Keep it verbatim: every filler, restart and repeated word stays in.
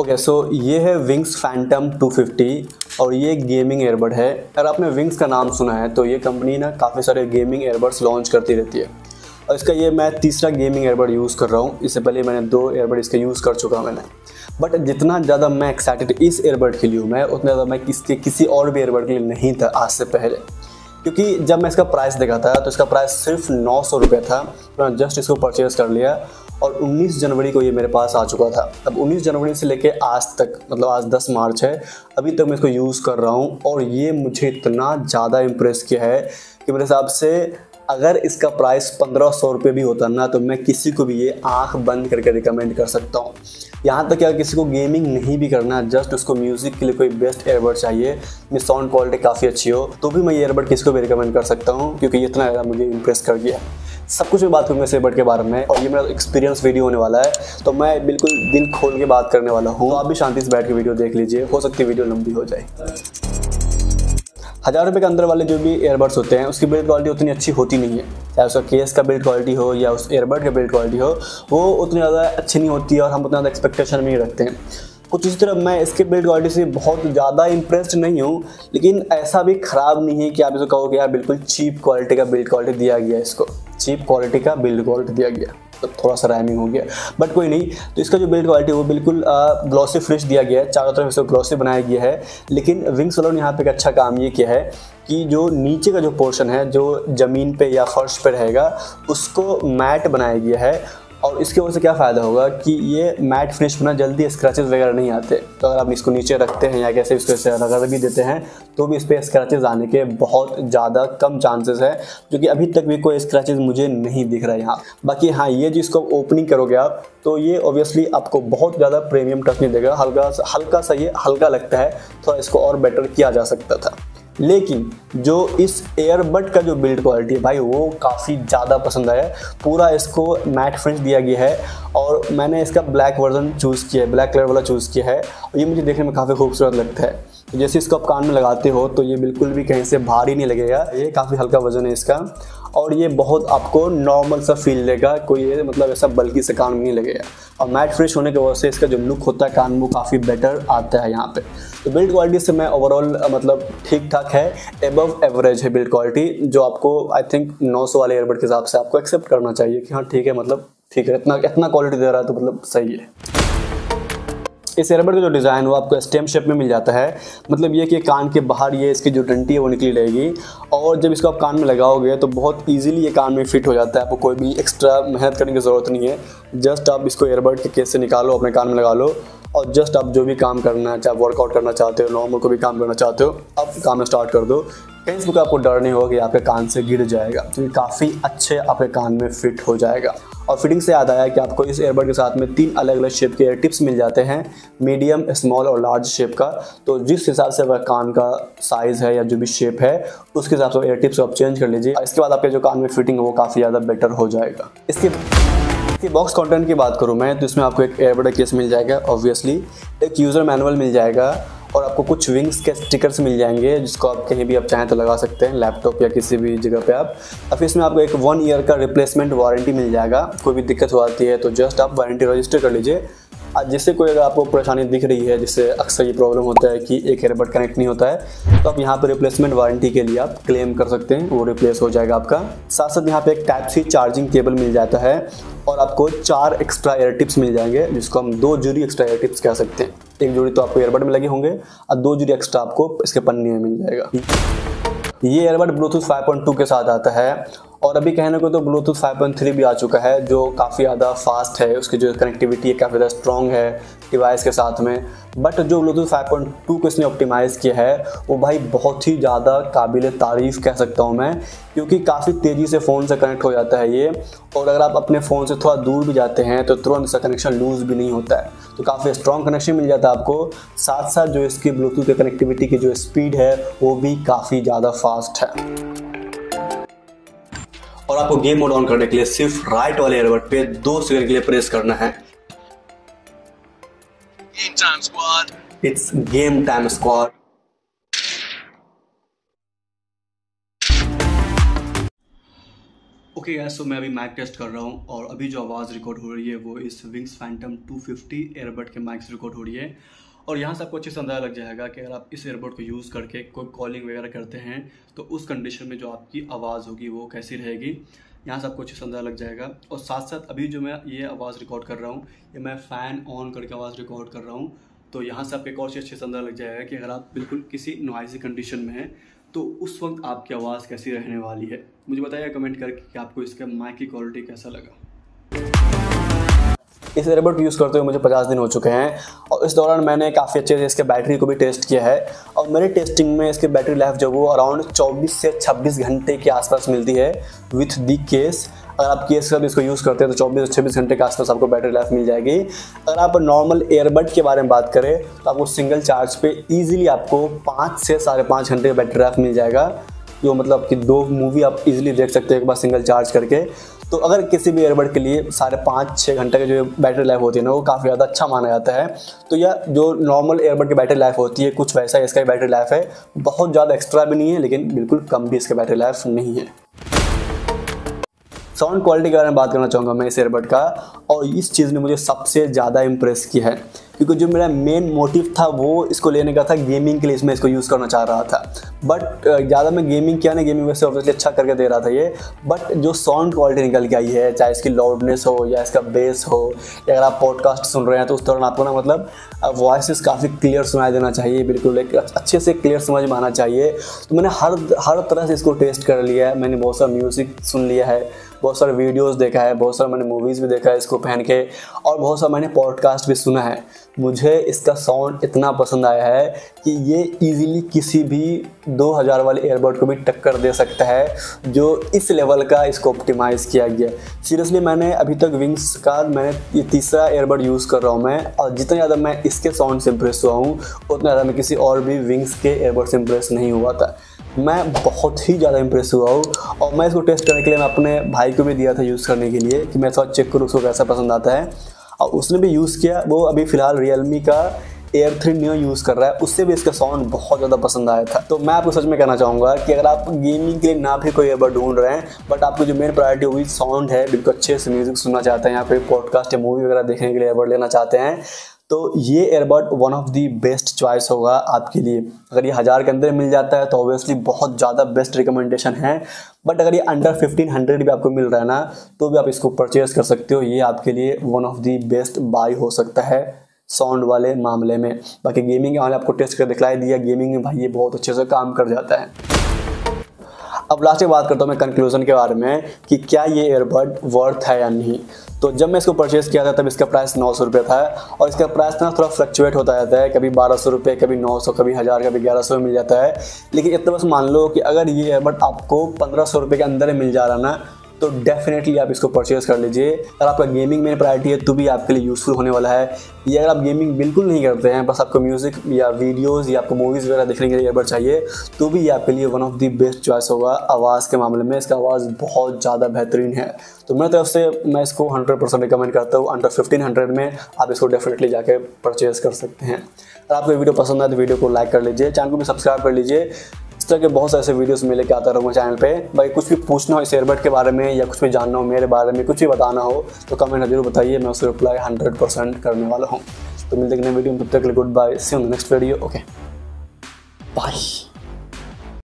Okay okay, सो so ये है wings Phantom two fifty और ये गेमिंग एयरबड है। अगर आपने विंग्स का नाम सुना है तो ये कंपनी ना काफ़ी सारे गेमिंग एयरबड्स लॉन्च करती रहती है और इसका ये मैं तीसरा गेमिंग एयरबड यूज़ कर रहा हूँ। इससे पहले मैंने दो एयरबड इसका यूज़ कर चुका मैंने, बट जितना ज़्यादा मैं एक्साइटेड इस एयरबड के लिए हूँ मैं उतना ज़्यादा मैं इसके किसी और भी एयरबड के लिए नहीं था आज से पहले, क्योंकि जब मैं इसका प्राइस देखा था तो इसका प्राइस सिर्फ नौ सौ रुपये था। मैंने जस्ट इसको परचेस कर लिया और उन्नीस जनवरी को ये मेरे पास आ चुका था। अब उन्नीस जनवरी से लेके आज तक, मतलब आज दस मार्च है, अभी तक मैं इसको यूज़ कर रहा हूँ और ये मुझे इतना ज़्यादा इम्प्रेस किया है कि मेरे हिसाब से अगर इसका प्राइस पंद्रह सौ रुपये भी होता ना तो मैं किसी को भी ये आँख बंद करके रिकमेंड कर सकता हूँ। यहाँ तक कि अगर किसी को गेमिंग नहीं भी करना, जस्ट उसको म्यूज़िक के लिए कोई बेस्ट एयरबड चाहिए, मेरी साउंड क्वालिटी काफ़ी अच्छी हो, तो भी मैं ये एयरबड किसी को भी रिकमेंड कर सकता हूँ क्योंकि इतना ज़्यादा मुझे इम्प्रेस कर गया। सब कुछ मैं बात करूँगा इस एयरबड के बारे में और ये मेरा एक्सपीरियंस वीडियो होने वाला है तो मैं बिल्कुल दिल खोल के बात करने वाला हूँ। तो आप भी शांति से बैठ के वीडियो देख लीजिए, हो सकती है वीडियो लंबी हो जाए। हज़ार रुपये के अंदर वाले जो भी एयरबड्स होते हैं उसकी बिल्ड क्वालिटी उतनी अच्छी होती नहीं है, चाहे उसका केस का बिल्ड क्वालिटी हो या उस एयरबड का बिल्ड क्वालिटी हो, वो उतनी ज़्यादा अच्छी नहीं होती है और हम उतना ज़्यादा एक्सपेक्टेशन भी नहीं रखते हैं। कुछ इस तरह मैं इसके बिल्ड क्वालिटी से बहुत ज़्यादा इंप्रेस्ड नहीं हूँ, लेकिन ऐसा भी ख़राब नहीं है कि आप इसको कहो कि यार बिल्कुल चीप क्वालिटी का बिल्ड क्वालिटी दिया गया, इसको चीप क्वालिटी का बिल्ड क्वालिटी दिया गया, तो थोड़ा सा राइमिंग हो गया बट कोई नहीं। तो इसका जो बिल्ड क्वालिटी है वो बिल्कुल ग्लॉसी फिनिश दिया गया है, चारों तरफ इसको ग्लॉसी बनाया गया है। लेकिन विंग्स वालों ने यहाँ पे एक अच्छा काम ये किया है कि जो नीचे का जो पोर्शन है जो ज़मीन पे या फर्श पे रहेगा उसको मैट बनाया गया है और इसकी वजह से क्या फ़ायदा होगा कि ये मैट फिनिश होना जल्दी स्क्रैचेस वगैरह नहीं आते। तो अगर आप इसको नीचे रखते हैं या कैसे इसको ऐसे रगड़ भी देते हैं तो भी इस पर स्क्रैचेस आने के बहुत ज़्यादा कम चांसेस है, जो कि अभी तक भी कोई स्क्रैचेस मुझे नहीं दिख रहा है यहाँ। बाकी हाँ, ये जिसको ओपनिंग करोगे आप तो ये ऑब्वियसली आपको बहुत ज़्यादा प्रीमियम टच नहीं देगा, हल्का हल्का सा ये हल्का लगता है, थोड़ा इसको और बेटर किया जा सकता था। लेकिन जो इस एयरबड का जो बिल्ड क्वालिटी है भाई वो काफ़ी ज़्यादा पसंद आया, पूरा इसको मैट फिनिश दिया गया है और मैंने इसका ब्लैक वर्जन चूज़ किया है, ब्लैक कलर वाला चूज़ किया है और ये मुझे देखने में काफ़ी खूबसूरत लगता है। तो जैसे इसको आप कान में लगाते हो तो ये बिल्कुल भी कहीं से भारी नहीं लगेगा, ये काफ़ी हल्का वजन है इसका और ये बहुत आपको नॉर्मल सा फील देगा, कोई ये मतलब ऐसा बल्कि से कान में नहीं लगेगा और मैट फिनिश होने की वजह से इसका जो लुक होता है कान में वो काफ़ी बेटर आता है यहाँ पे। तो बिल्ड क्वालिटी से मैं ओवरऑल मतलब ठीक ठाक है, एबव एवरेज है बिल्ड क्वालिटी, जो आपको आई थिंक नौ सौ वाले एयरबड के हिसाब से आपको एक्सेप्ट करना चाहिए कि हाँ ठीक है, मतलब ठीक है, इतना इतना क्वालिटी दे रहा है तो मतलब सही है। इस एयरबड का जो डिज़ाइन वो आपको स्टेम शेप में मिल जाता है, मतलब ये कि कान के बाहर ये इसकी जो डंटी है वो निकली रहेगी और जब इसको आप कान में लगाओगे तो बहुत इजीली ये कान में फिट हो जाता है, आपको कोई भी एक्स्ट्रा मेहनत करने की ज़रूरत नहीं है। जस्ट आप इसको एयरबड के केस से निकालो, अपने कान में लगा लो और जस्ट आप जो भी काम करना है, चाहे वर्कआउट करना चाहते हो, नॉर्मल को भी काम करना चाहते हो, आप काम स्टार्ट कर दो। कहीं से आपको डर नहीं होगा कि आपके कान से गिर जाएगा, तो ये काफ़ी अच्छे आपके कान में फिट हो जाएगा। और फिटिंग से याद आया कि आपको इस एयरबड के साथ में तीन अलग अलग शेप के एयर टिप्स मिल जाते हैं, मीडियम, स्मॉल और लार्ज शेप का। तो जिस हिसाब से आपका कान का साइज़ है या जो भी शेप है उसके हिसाब से एयर टिप्स आप चेंज कर लीजिए, इसके बाद आपके जो कान में फिटिंग है वो काफ़ी ज़्यादा बेटर हो जाएगा। इसके इसके बॉक्स कंटेंट की बात करूँ मैं तो इसमें आपको एक एयरबड केस मिल जाएगा, ऑब्वियसली एक यूज़र मैनुअल मिल जाएगा और आपको कुछ विंग्स के स्टिकर्स मिल जाएंगे जिसको आप कहीं भी आप चाहें तो लगा सकते हैं, लैपटॉप या किसी भी जगह पे आप। और फिर इसमें आपको एक वन ईयर का रिप्लेसमेंट वारंटी मिल जाएगा, कोई भी दिक्कत हो जाती है तो जस्ट आप वारंटी रजिस्टर कर लीजिए। आज जिससे कोई अगर आपको परेशानी दिख रही है, जिससे अक्सर ये प्रॉब्लम होता है कि एक एयरबड कनेक्ट नहीं होता है, तो आप यहाँ पर रिप्लेसमेंट वारंटी के लिए आप क्लेम कर सकते हैं, वो रिप्लेस हो जाएगा आपका। साथ साथ यहाँ पे एक टाइप सी चार्जिंग केबल मिल जाता है और आपको चार एक्स्ट्रा एयर टिप्स मिल जाएंगे, जिसको हम दो जोड़ी एक्स्ट्रा एयर टिप्स कह सकते हैं। एक जोड़ी तो आपको एयरबड में लगे होंगे और दो जोड़ी एक्स्ट्रा आपको इसके पन्नी में मिल जाएगा। ये airbud bluetooth five point two के साथ आता है और अभी कहने को तो ब्लूटूथ फाइव पॉइंट थ्री भी आ चुका है, जो काफ़ी ज़्यादा फास्ट है, उसकी जो कनेक्टिविटी है काफ़ी ज़्यादा स्ट्रॉन्ग है डिवाइस के साथ में। बट जो ब्लूटूथ फाइव पॉइंट टू को इसने ऑप्टिमाइज़ किया है वो भाई बहुत ही ज़्यादा काबिल तारीफ़ कह सकता हूँ मैं, क्योंकि काफ़ी तेज़ी से फ़ोन से कनेक्ट हो जाता है ये और अगर आप अपने फ़ोन से थोड़ा दूर भी जाते हैं तो तुरंत इसका कनेक्शन लूज़ भी नहीं होता है, तो काफ़ी स्ट्रॉन्ग कनेक्शन मिल जाता है आपको। साथ साथ जो इसकी ब्लूटूथ कनेक्टिविटी की जो स्पीड है वो भी काफ़ी ज़्यादा फास्ट है और आपको गेम मोड ऑन करने के लिए सिर्फ राइट वाले एयरबड पे दो सेकंड के लिए प्रेस करना है। Game time squad, it's game time squad. Okay यार, सो मैं अभी माइक टेस्ट कर रहा हूँ और अभी जो आवाज़ रिकॉर्ड हो रही है वो इस wings Phantom two fifty airbud के माइक से रिकॉर्ड हो रही है। और यहाँ से आपको अच्छे से अंदाजा लग जाएगा कि अगर आप इस एयरबड को यूज़ करके कोई कॉलिंग वगैरह करते हैं तो उस कंडीशन में जो आपकी आवाज़ होगी वो कैसी रहेगी, यहाँ से आपको अच्छे से अंदाजा लग जाएगा। और साथ साथ अभी जो मैं ये आवाज़ रिकॉर्ड कर रहा हूँ, ये मैं फ़ैन ऑन करके आवाज़ रिकॉर्ड कर रहा हूँ, तो यहाँ से आपको एक और चीज़ अच्छे से अंदाजा लग जाएगा कि अगर आप बिल्कुल किसी नॉइज़ी कंडीशन में हैं तो उस वक्त आपकी आवाज़ कैसी रहने वाली है। मुझे बताइए कमेंट करके कि आपको इसका माइक की क्वालिटी कैसा लगा। इस एयरबड को यूज़ करते हुए मुझे पचास दिन हो चुके हैं और इस दौरान मैंने काफ़ी अच्छे से इसके बैटरी को भी टेस्ट किया है और मेरी टेस्टिंग में इसकी बैटरी लाइफ जो वो अराउंड चौबीस से छब्बीस घंटे के आसपास मिलती है विथ दी केस। अगर आप केस का भी इसको यूज़ करते हैं तो चौबीस से छब्बीस घंटे के आसपास आपको बैटरी लाइफ मिल जाएगी। अगर आप नॉर्मल एयरबड के बारे में बात करें तो आपको सिंगल चार्ज पर ईजिली आपको पाँच से साढ़े पाँच घंटे का बैटरी लाइफ मिल जाएगा, जो मतलब कि दो मूवी आप इजीली देख सकते हो एक बार सिंगल चार्ज करके। तो अगर किसी भी एयरबड के लिए साढ़े पाँच छः घंटे की जो बैटरी लाइफ होती है ना वो काफ़ी ज़्यादा अच्छा माना जाता है। तो यह जो नॉर्मल एयरबड की बैटरी लाइफ होती है कुछ वैसा इसका भी बैटरी लाइफ है, बहुत ज़्यादा एक्स्ट्रा भी नहीं है लेकिन बिल्कुल कम भी इसका बैटरी लाइफ नहीं है। साउंड क्वालिटी के बारे में बात करना चाहूँगा मैं इस एयरबड का, और इस चीज़ ने मुझे सबसे ज़्यादा इम्प्रेस किया है क्योंकि जो मेरा मेन मोटिव था वो इसको लेने का था गेमिंग के लिए, इसमें इसको यूज़ करना चाह रहा था। बट ज़्यादा मैं गेमिंग किया ना, गेमिंग वैसे ऑब्वियसली अच्छा करके दे रहा था ये, बट जो साउंड क्वालिटी निकल के आई है, चाहे इसकी लाउडनेस हो या इसका बेस हो, या अगर आप पॉडकास्ट सुन रहे हैं तो उस दौरान आपको ना मतलब वॉइस काफ़ी क्लियर सुनाई देना चाहिए, बिल्कुल एक अच्छे से क्लियर समझ में आना चाहिए। तो मैंने हर हर तरह से इसको टेस्ट कर लिया है, मैंने बहुत सारा म्यूज़िक सुन लिया है, बहुत सारे वीडियोस देखा है, बहुत सारा मैंने मूवीज़ भी देखा है इसको पहन के, और बहुत सारा मैंने पॉडकास्ट भी सुना है। मुझे इसका साउंड इतना पसंद आया है कि ये इजीली किसी भी दो हज़ार वाले एयरबड को भी टक्कर दे सकता है जो इस लेवल का इसको ऑप्टिमाइज़ किया गया। सीरियसली मैंने अभी तक विंग्स का मैंने ये तीसरा एयरबड यूज़ कर रहा हूँ मैं, और जितना ज़्यादा मैं इसके साउंड से इम्प्रेस हुआ हूँ उतना ज़्यादा मैं किसी और भी विंग्स के एयरबड से इम्प्रेस नहीं हुआ था। मैं बहुत ही ज़्यादा इम्प्रेस हुआ हूँ और मैं इसको टेस्ट करने के लिए मैं अपने भाई को भी दिया था यूज़ करने के लिए कि मैं थोड़ा चेक करूँ उसको कैसा पसंद आता है, और उसने भी यूज़ किया। वो अभी फ़िलहाल Realme का एयर थ्री नियो यूज़ कर रहा है, उससे भी इसका साउंड बहुत ज़्यादा पसंद आया था। तो मैं आपको सच में कहना चाहूँगा कि अगर आप गेमिंग के लिए ना भी कोई एयरबड ढूंढ रहे हैं बट आपको जो मेन प्रायोरिटी हुई साउंड है, बिल्कुल अच्छे से म्यूज़िक सुनना चाहते हैं या फिर पॉडकास्ट या मूवी वगैरह देखने के लिए एयरबड लेना चाहते हैं तो ये airbud one of the best choice होगा आपके लिए। अगर ये हज़ार के अंदर मिल जाता है तो ऑब्वियसली बहुत ज़्यादा बेस्ट रिकमेंडेशन है, बट अगर ये अंडर फिफ्टीन हंड्रेड भी आपको मिल रहा है ना तो भी आप इसको परचेज़ कर सकते हो। ये आपके लिए one of the best buy हो सकता है साउंड वाले मामले में। बाकी गेमिंग के मामले आपको टेस्ट कर दिखलाई दिया, गेमिंग में भाई ये बहुत अच्छे से काम कर जाता है। अब लास्ट में बात करता हूँ मैं कंक्लूजन के बारे में कि क्या ये एयरबड वर्थ है या नहीं। तो जब मैं इसको परचेज़ किया था तब इसका प्राइस नौ सौ रुपये था, और इसका प्राइस ना थोड़ा फ्लक्चुएट होता रहता है, कभी बारह सौ रुपये, कभी नौ सौ, कभी हज़ार, कभी ग्यारह सौ में मिल जाता है। लेकिन इतना बस मान लो कि अगर ये एयरबड आपको पंद्रह सौ रुपये के अंदर मिल जा रहा ना तो डेफिनेटली आप इसको परचेज़ कर लीजिए। अगर आपका गेमिंग में प्रायोरिटी है तो भी आपके लिए यूज़फुल होने वाला है। या अगर आप गेमिंग बिल्कुल नहीं करते हैं, बस आपको म्यूज़िक या वीडियोस या आपको मूवीज़ वगैरह देखने के लिए एयरबड चाहिए तो भी ये आपके लिए one of the best choice होगा। आवाज़ के मामले में इसका आवाज़ बहुत ज़्यादा बेहतरीन है, तो मेरी तरफ से मैं इसको हंड्रेड परसेंट रिकमेंड करता हूँ। अंडर फिफ्टीन हंड्रेड में आप इसको डेफिनेटली जाके परचेज़ कर सकते हैं। अगर आपको वीडियो पसंद आए तो वीडियो को लाइक कर लीजिए, चैनल को भी सब्सक्राइब कर लीजिए। इस तरह के बहुत सारे ऐसे वीडियोस में लेके आता रहूँगा चैनल पे। भाई कुछ भी पूछना हो इस एयरबड के बारे में या कुछ भी जानना हो मेरे बारे में, कुछ भी बताना हो तो कमेंट में जरूर बताइए, मैं उसको रिप्लाई हंड्रेड परसेंट करने वाला हूँ। तो मिलते हैं नए वीडियो में, तब तक के लिए good bye, see you in the next video. Okay bye.